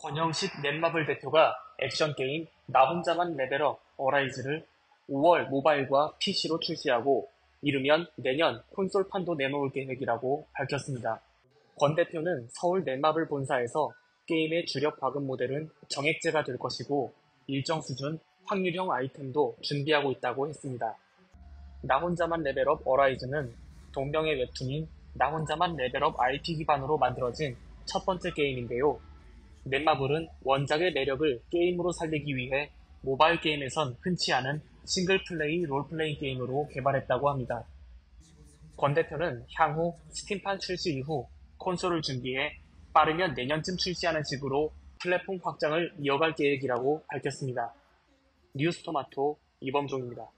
권영식 넷마블 대표가 액션게임 나 혼자만 레벨업 어라이즈를 5월 모바일과 PC로 출시하고 이르면 내년 콘솔판도 내놓을 계획이라고 밝혔습니다. 권 대표는 서울 넷마블 본사에서 게임의 주력 과금 모델은 정액제가 될 것이고 일정 수준 확률형 아이템도 준비하고 있다고 했습니다. 나 혼자만 레벨업 어라이즈는 동명의 웹툰인 나 혼자만 레벨업 IP 기반으로 만들어진 첫 번째 게임인데요. 넷마블은 원작의 매력을 게임으로 살리기 위해 모바일 게임에선 흔치 않은 싱글플레이 롤플레잉 게임으로 개발했다고 합니다. 권 대표는 향후 스팀판 출시 이후 콘솔을 준비해 빠르면 내년쯤 출시하는 식으로 플랫폼 확장을 이어갈 계획이라고 밝혔습니다. 뉴스토마토 이범종입니다.